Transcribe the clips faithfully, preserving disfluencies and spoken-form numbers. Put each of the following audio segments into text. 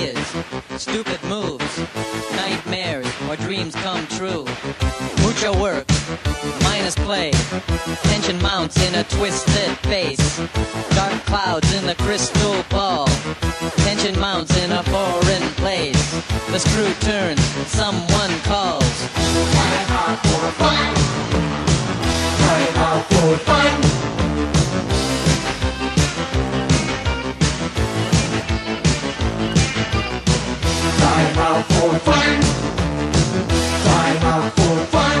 ideas, stupid moves, nightmares, or dreams come true. Mucho work, minus play, tension mounts in a twisted face. Dark clouds in the crystal ball, tension mounts in a foreign place. The screw turns, someone calls. Try hard for fun. Try hard for fun. Time out for fun. Time out for fun.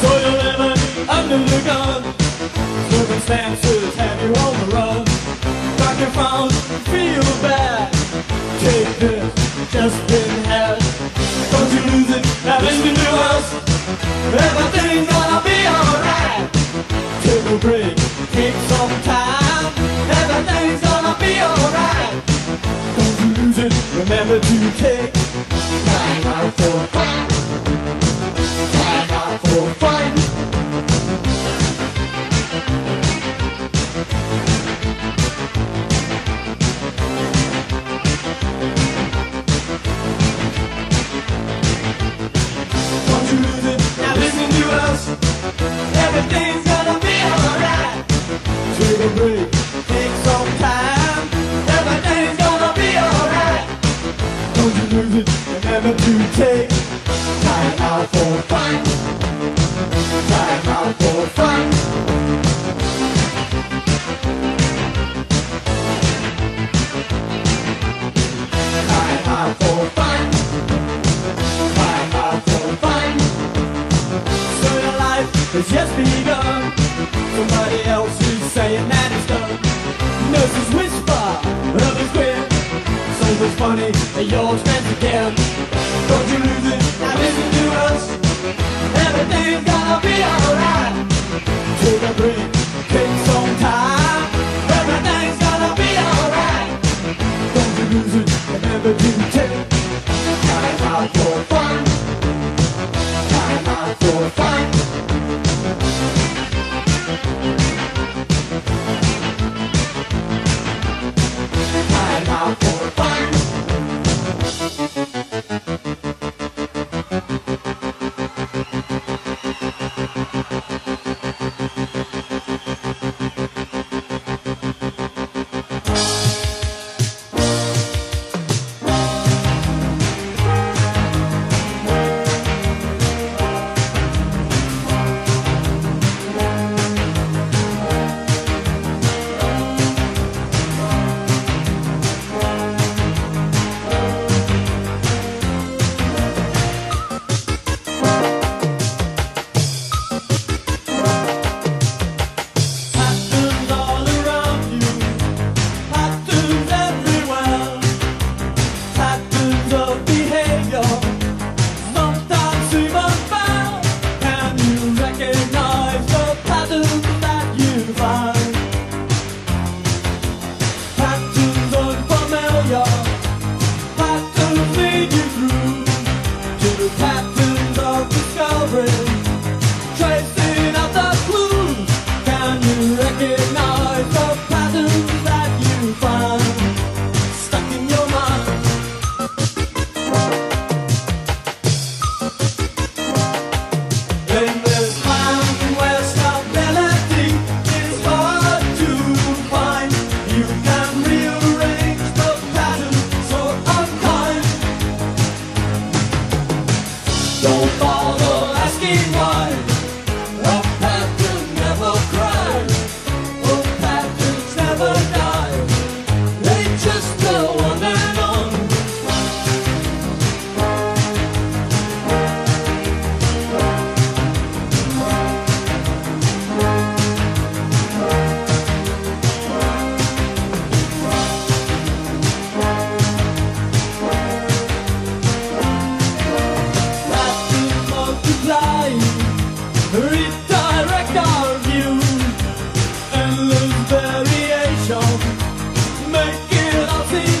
Soy a lemon under the gun. Circumstances have you on the run. Doctor found, feel bad. Take this, just been had. Don't you lose it, now listen to us. Everything's gonna be alright. Take a break, take some time. Everything's gonna be alright. Remember to take time out for fun. Time out for fun. Don't you lose it, now listen to us. Everything's gonna be alright. Take a break, take some time. Everything's gonna be alright. Don't you lose it, remember to take time out for fun. Time out for fun. Time out for fun. Time out for fun. So your life has just begun. Somebody else is saying that it's done. Nurses whisper, others quit. Something's funny, and yours meant again. Don't you lose it, now listen to us. Everything's gonna be alright. Take a break, take some time. Everything's gonna be alright. Don't you lose it, remember to take time out for fun. Time out for fun. Time out for fun. Make it all seem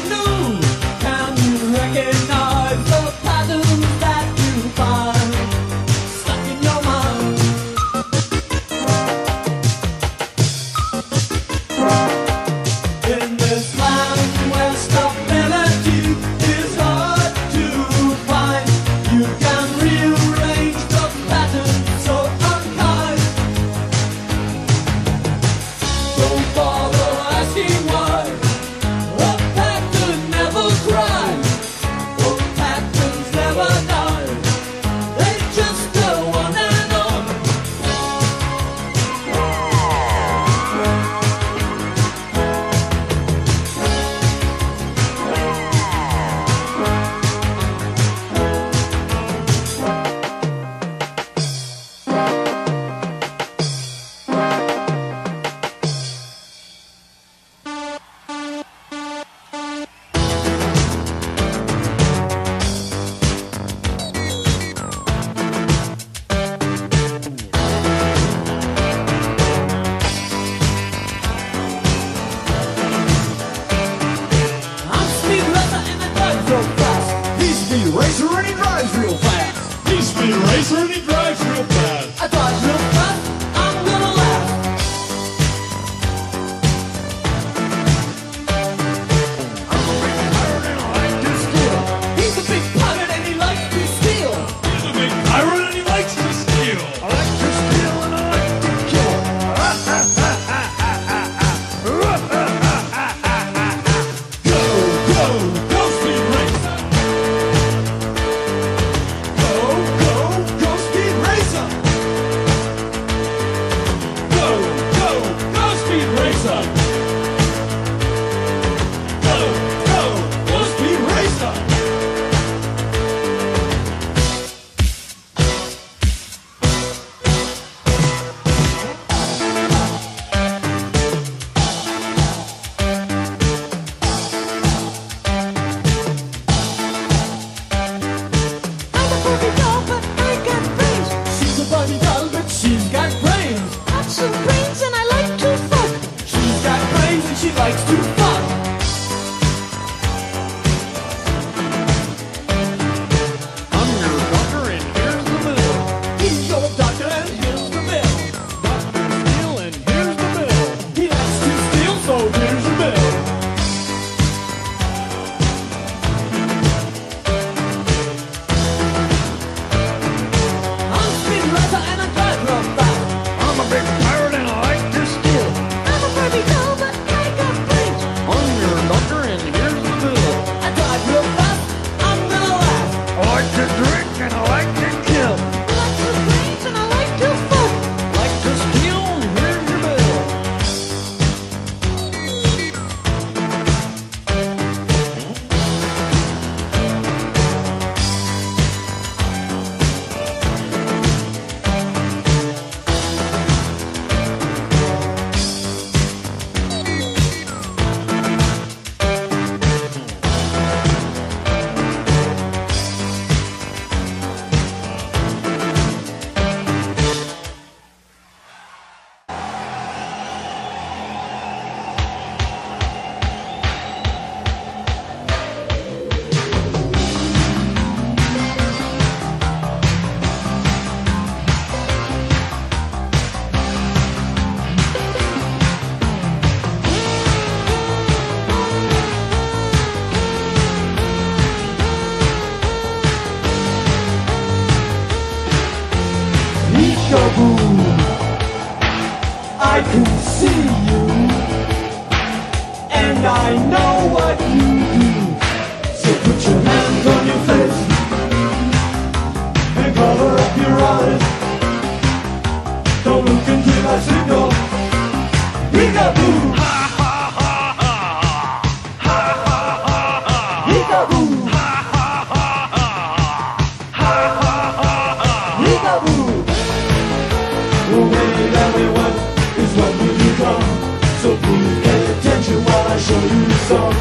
show you the song.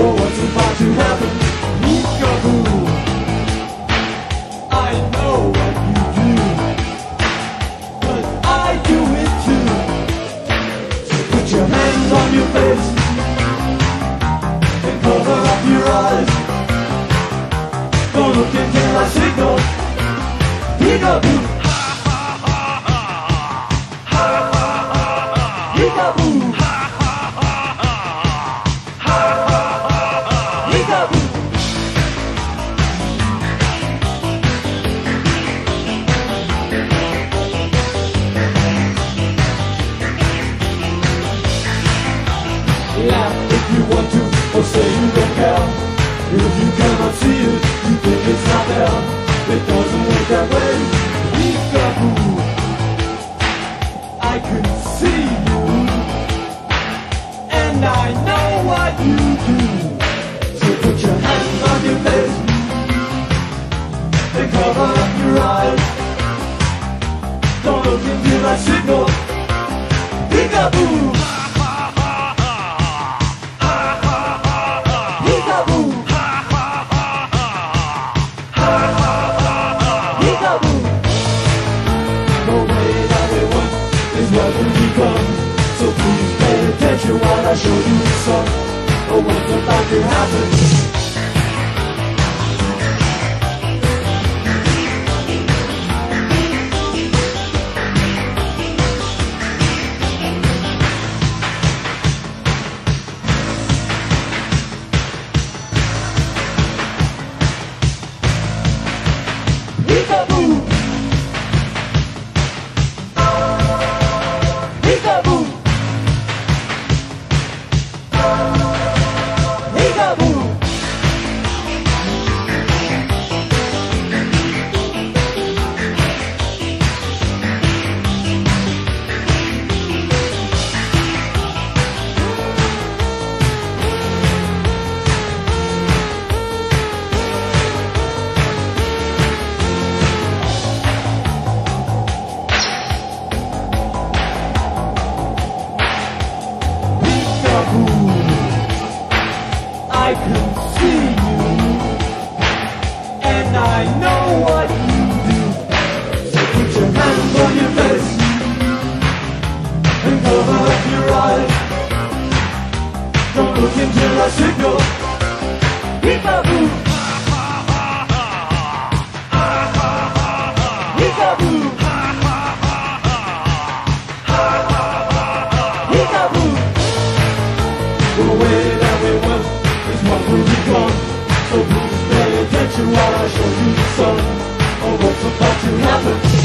Oh, what's about to happen? Meet your boo. I know what you do, but I do it too. So put your hands on your face and cover up your eyes. Don't look until I signal. Meet your boo. Laugh if you want to, or say you don't care. If you cannot see it, you think it's not there. It doesn't work that way. We've got who I can see you, and I know what you do. So put your hands on your face and cover up your eyes. Don't look into that signal. Peekaboo. So please pay attention while I show you the song. Oh, what's about to happen? Peekaboo. I can see you, and I know what you do. So put your hands on your face and cover up your eyes. Don't look until I signal. Peekaboo. Peekaboo. Peekaboo. The way that we want. What will become? So please pay attention while I show you the song. Oh, what's about to happen?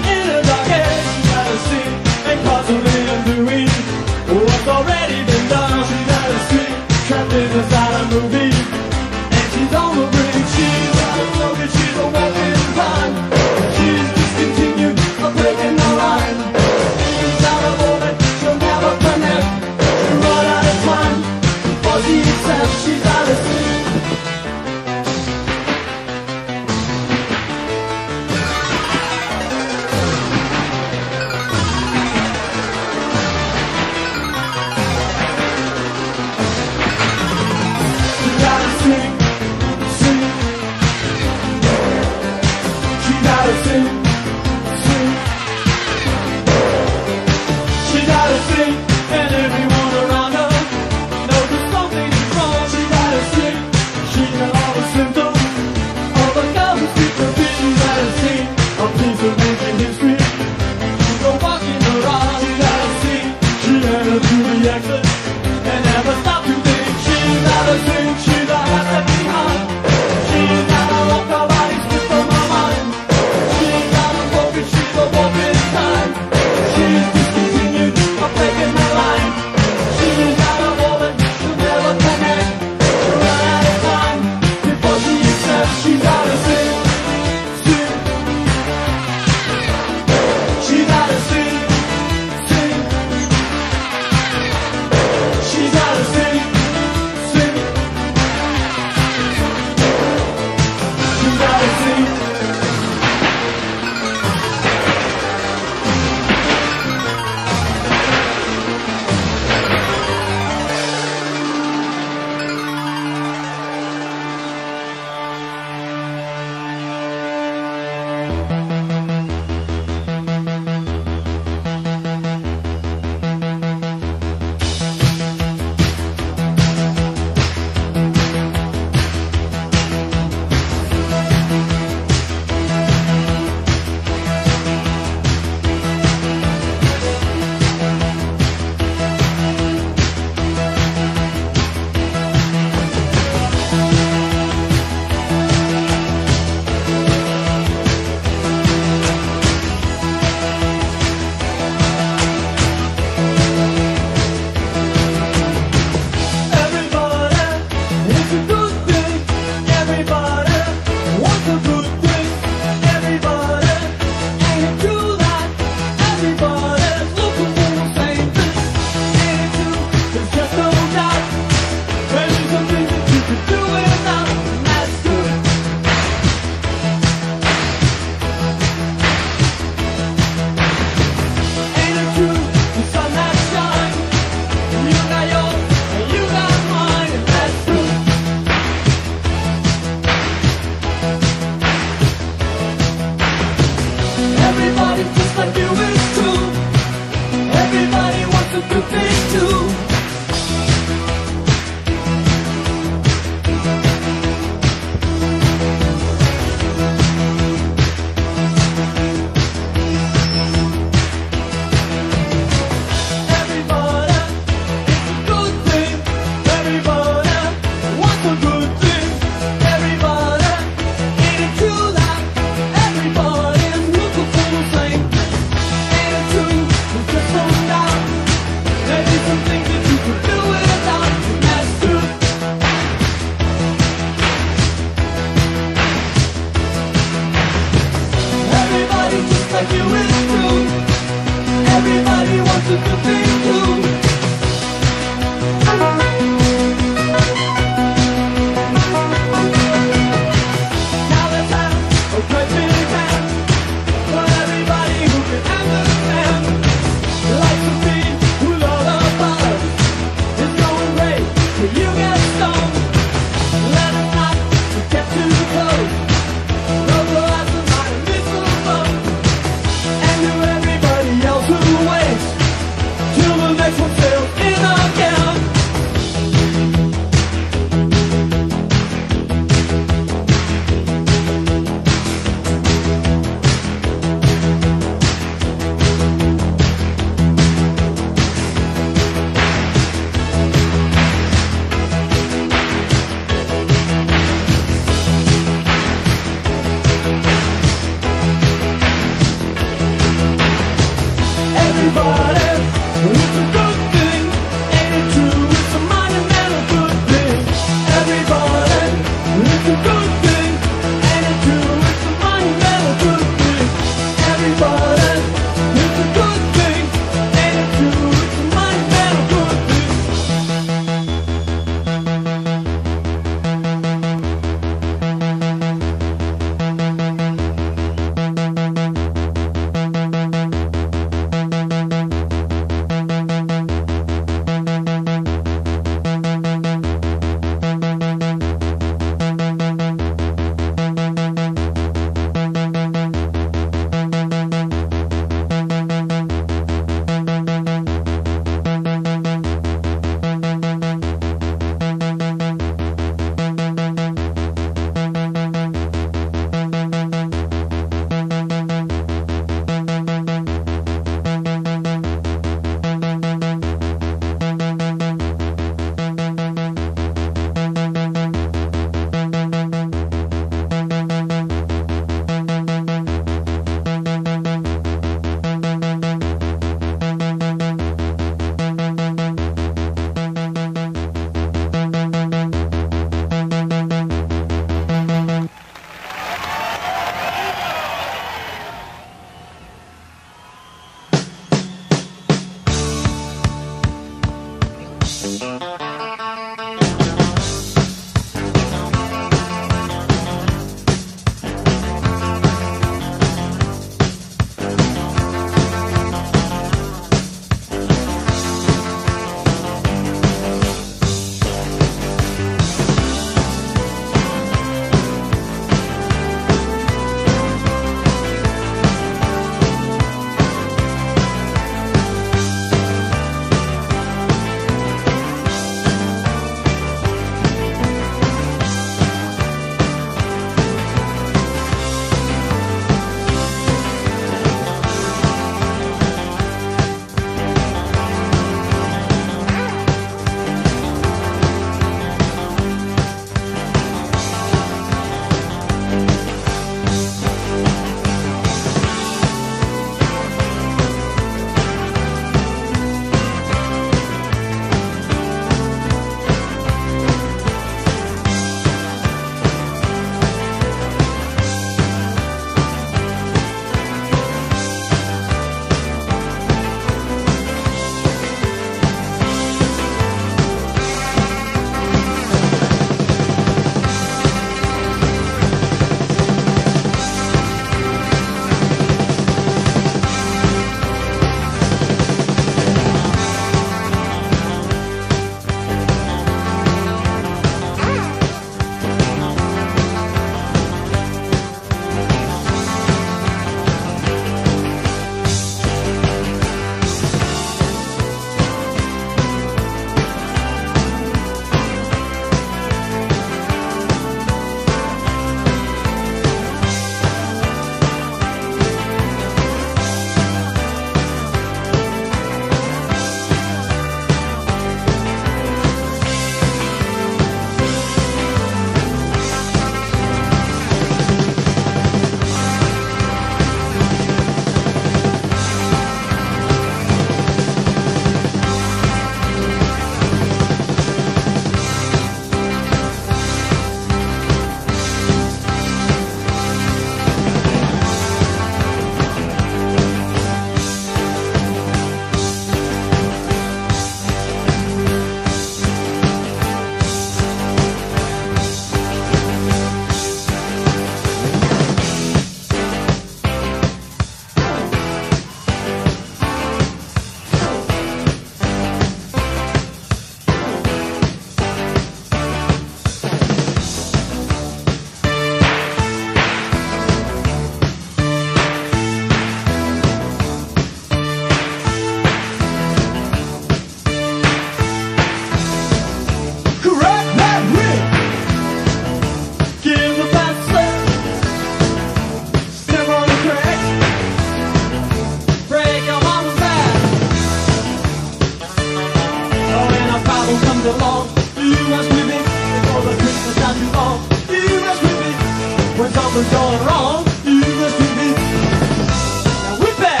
'cause you're wrong, you must be me. Now whip back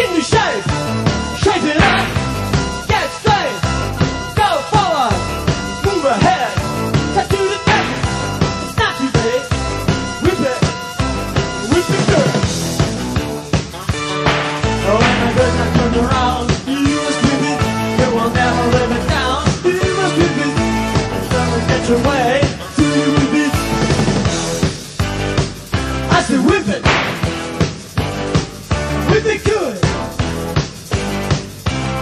into shape, shape it up, get straight, go forward, move ahead, step to the back, it's not too late. Whip it, whip it good. Oh, when the birds are turned around, you must be me. You will never live it down, you must be me. Never get your way. Whip it, whip it good.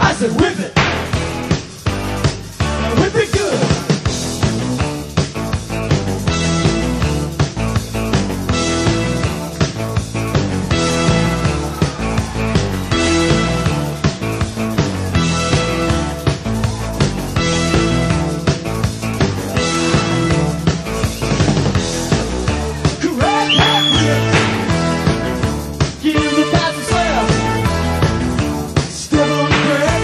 I said whip it, whip it good. Give the time to swell. Step on the breath.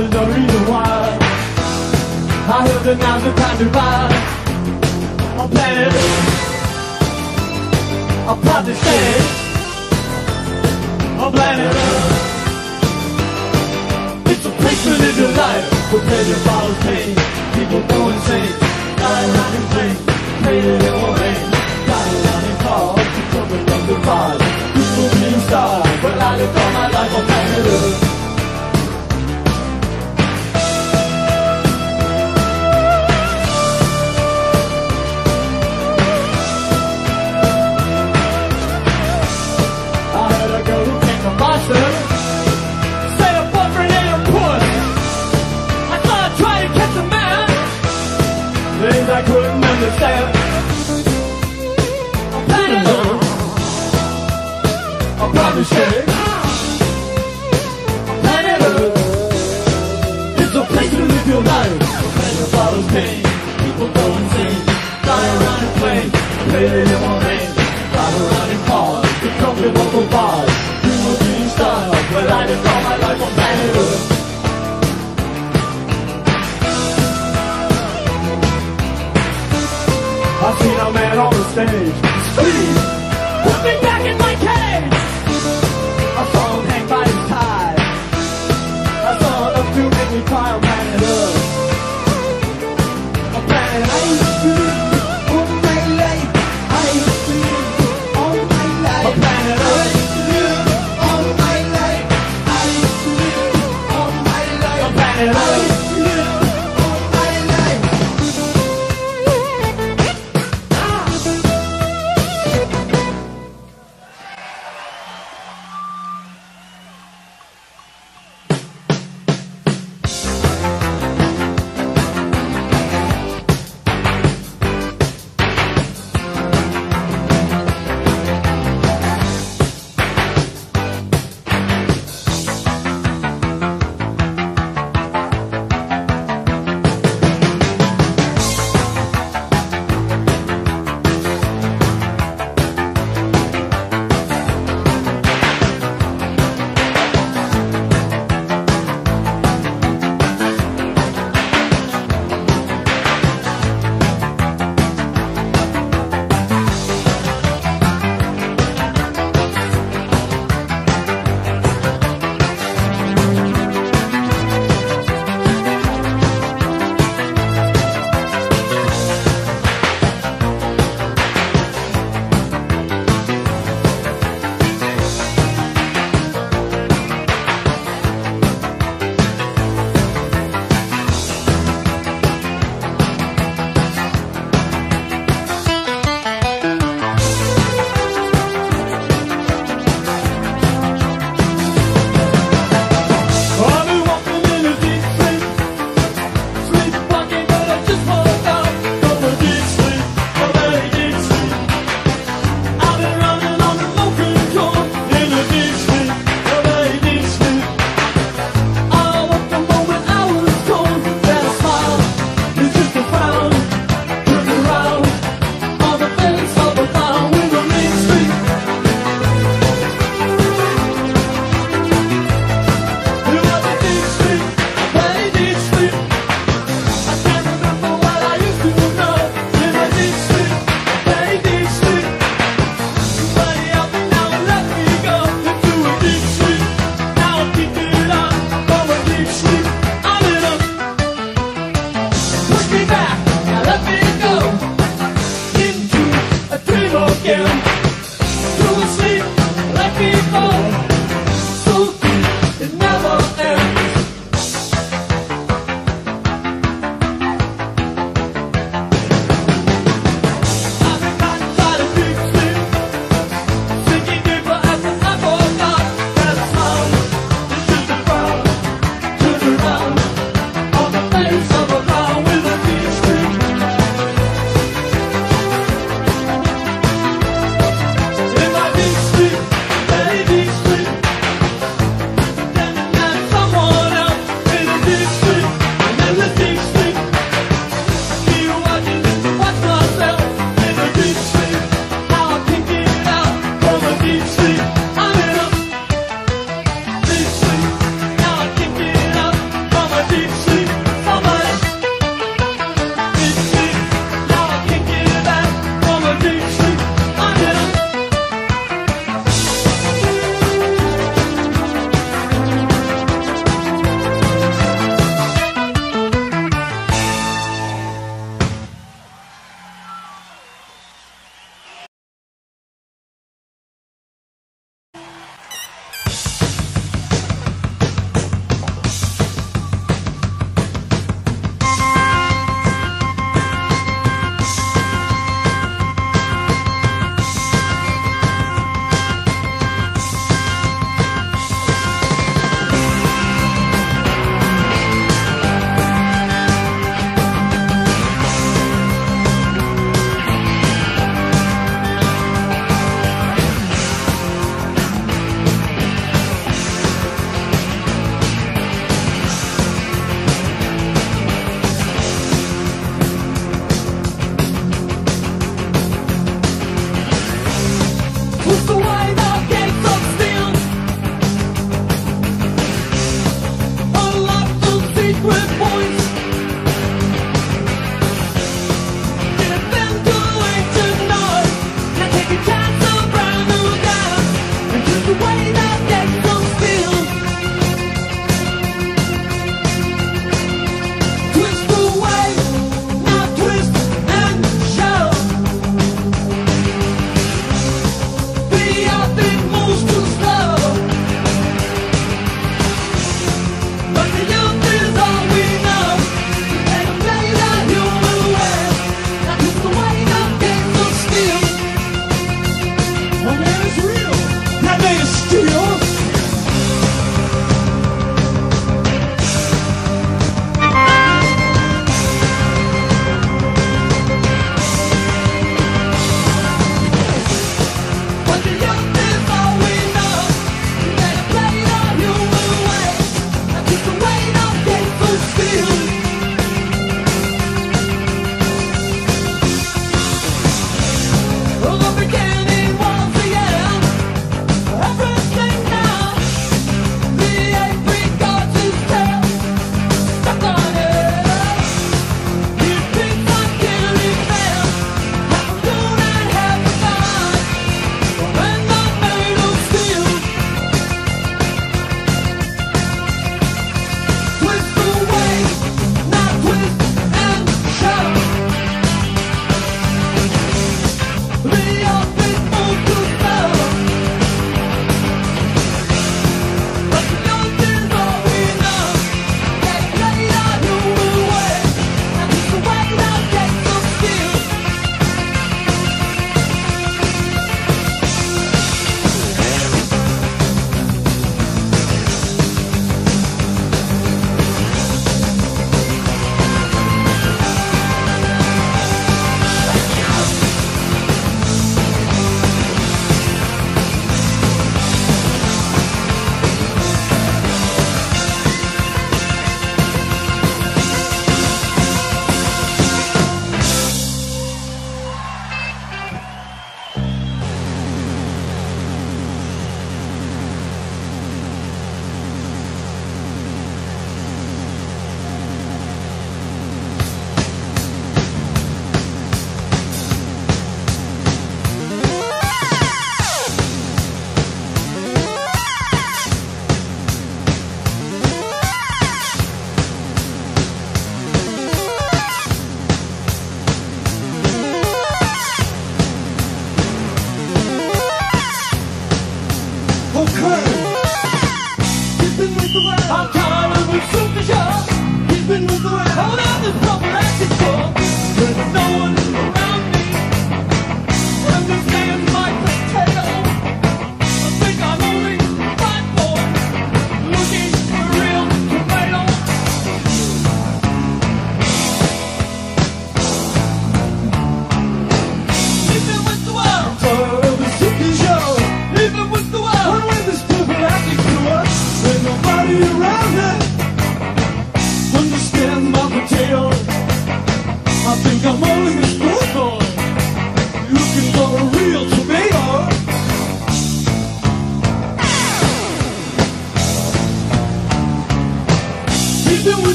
there's no reason why. I heard that now's the time to ride. I'm planning, I'll probably stay. I'm planning. It's a place to live your life. We're playing bottles, pain. People go insane. Got a lot of pain. Pain in your rain. Got a lot of cars. Coming up the bars. People being stars. But I lived all my life on planet Earth. I couldn't understand. I'm planning on. I'll probably shake. I'm planning on. It's a place to live your life. I'm planning on bottles, pain. People go insane. Fly around and play. Play it in my rain. Ride around in cars. The company local bars. You will be in style. But I just all my life on planet Earth. I've seen a man on the stage. Please, put me back in my cage. I saw him hang by his tie. I saw enough to make me cry. I'm planning up. I'm planning. I ain't too late. I ain't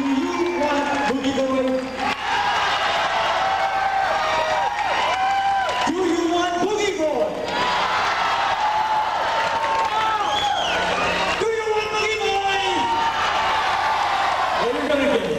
Do you want Boogie Boy? Do you want Boogie Boy? Do you want Boogie Boy? Well, we're gonna get it.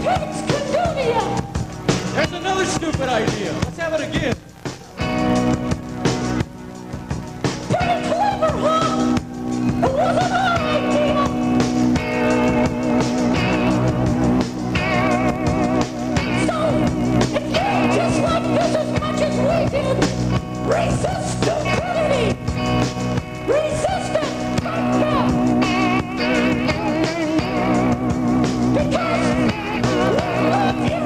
There's another stupid idea. Let's have it again. Pretty clever, huh? It wasn't our idea. So, it came just like this as much as we did. Resist stupidity. Resist it. Fight back. Because we love you.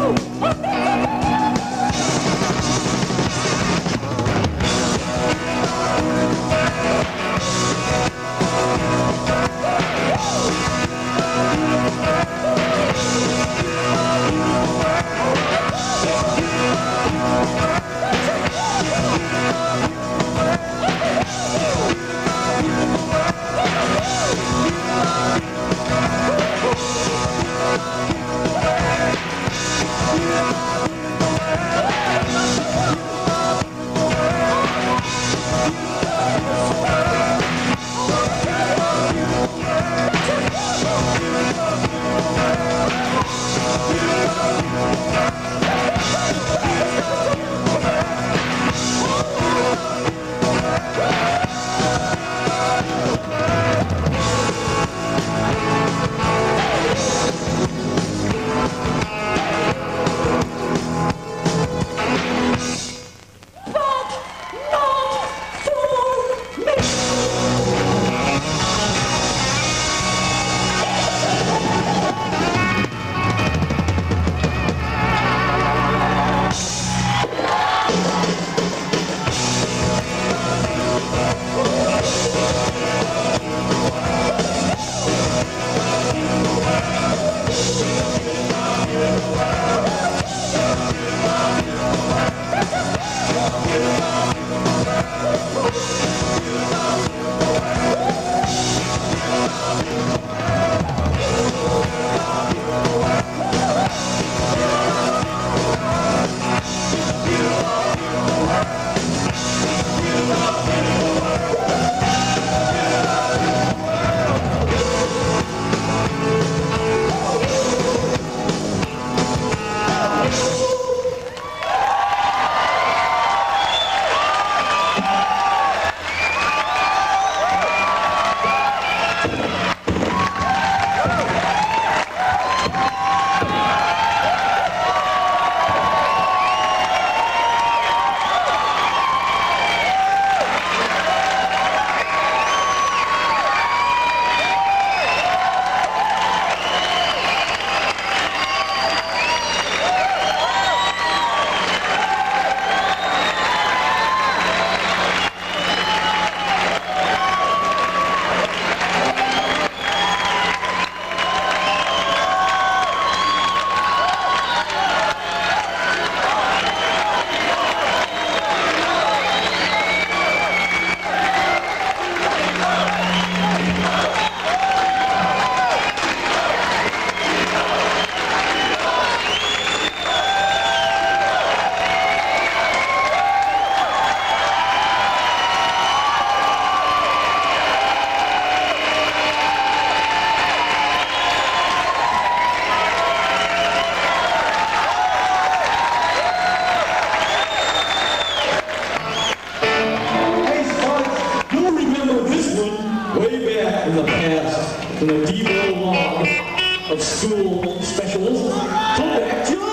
Of school specials. Come back to